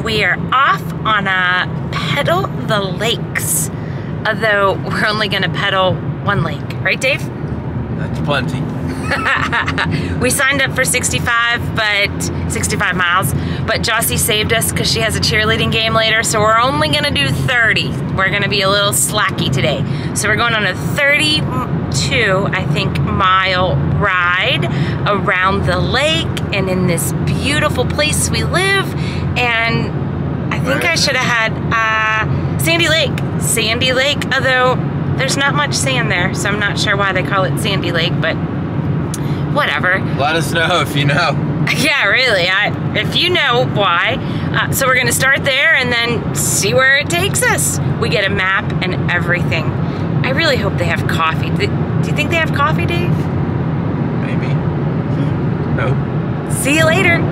So we are off on a pedal the lakes, although we're only gonna pedal one lake, right, Dave? That's plenty. We signed up for 65 miles, but Jossie saved us because she has a cheerleading game later, so we're only gonna do 30. We're gonna be a little slacky today. So we're going on a 32, I think, mile ride around the lake and in this beautiful place we live. And I think I should have had Sandy Lake, although there's not much sand there, so I'm not sure why they call it Sandy Lake, but whatever. Let us know if you know. Yeah, really, if you know why. So we're gonna start there and then see where it takes us. We get a map and everything. I really hope they have coffee. Do you think they have coffee, Dave? Maybe. No. See you later.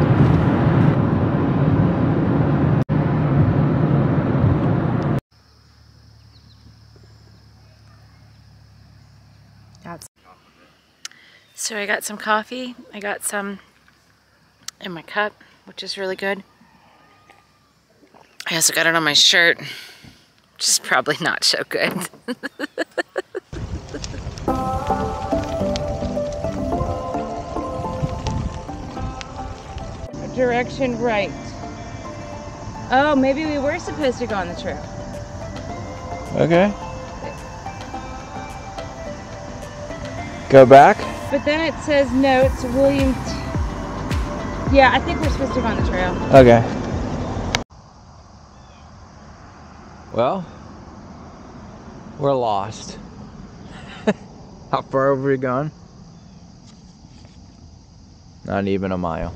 So I got some coffee. I got some in my cup, which is really good. I also got it on my shirt, which is probably not so good. Direction right. Oh, maybe we were supposed to go on the trail. Okay. Go back. But then it says no, it's William T. Yeah, I think we're supposed to go on the trail. Okay. Well, we're lost. How far have we gone? Not even a mile.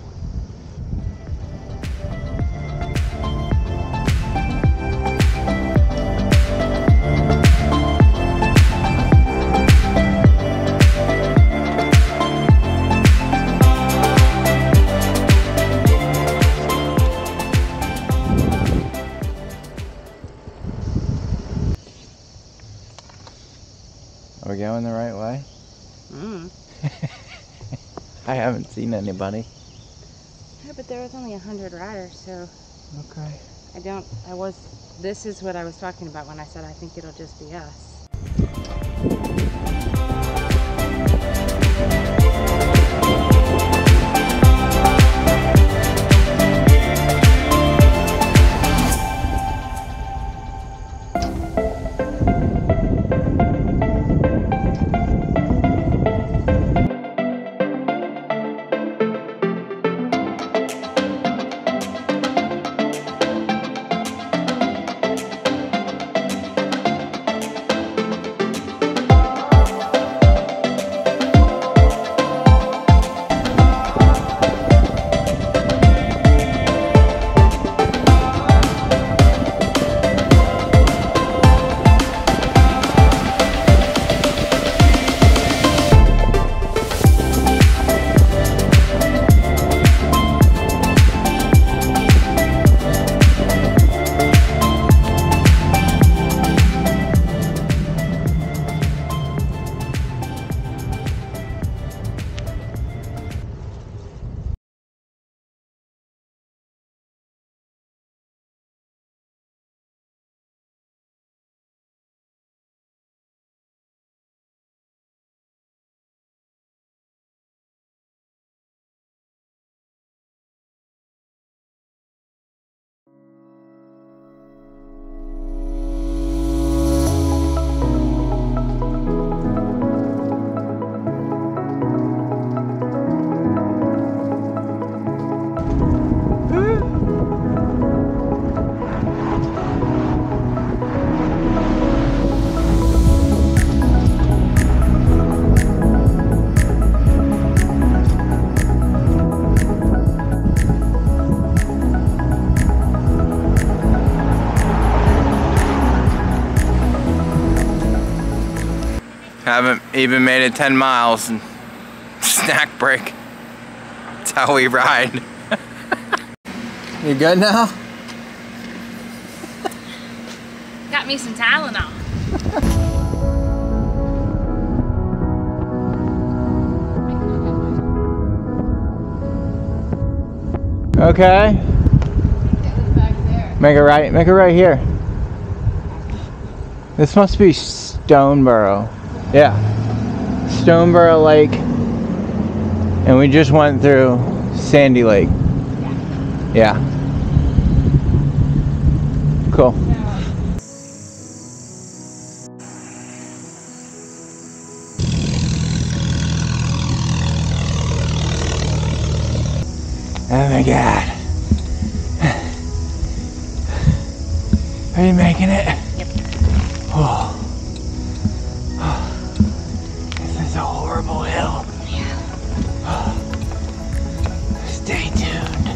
We're going the right way? I haven't seen anybody. Yeah, but there was only 100 riders, so... Okay. This is what I was talking about when I said I think it'll just be us. Haven't even made it 10 miles and snack break. That's how we ride. You good now? Got me some Tylenol. Okay. Make a right here. This must be Stoneboro. Yeah, Stoneboro Lake. And we just went through Sandy Lake. Yeah. Cool. Oh my God. Are you making it? Yep. Oh. This is a horrible hill. Yeah. Oh. Stay tuned.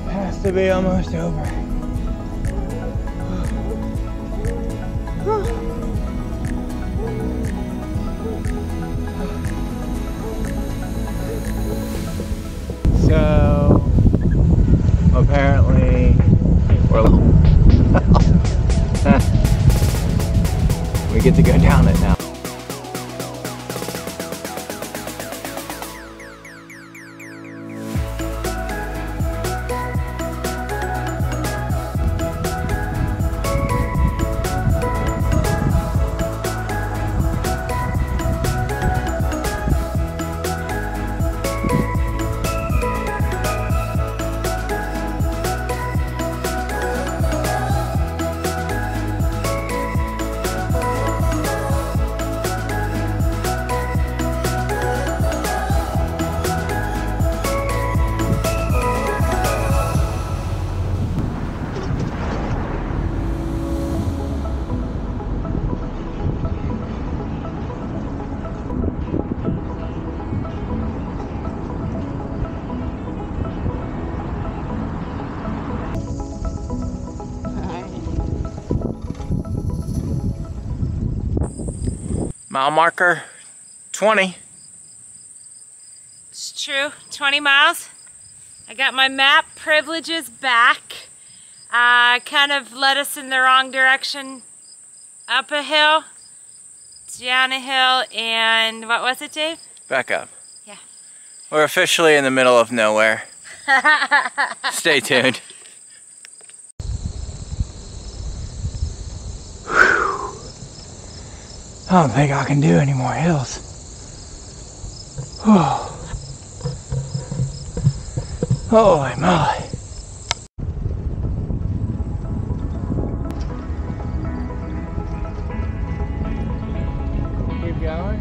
It has to be almost over. Oh. So, apparently, we're we get to go down it now. Mile marker 20. It's true, 20 miles. I got my map privileges back. Kind of led us in the wrong direction, up a hill, down a hill, and what was it, Dave? Back up. Yeah. We're officially in the middle of nowhere. Stay tuned. I don't think I can do any more hills. Oh. Holy moly. Keep going.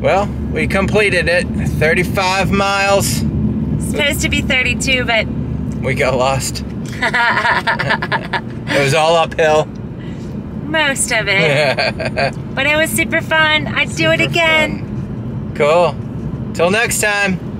Well, we completed it, 35 miles. It's supposed to be 32, but... we got lost. It was all uphill. Most of it. But it was super fun. I'd do it again. Cool. Till next time.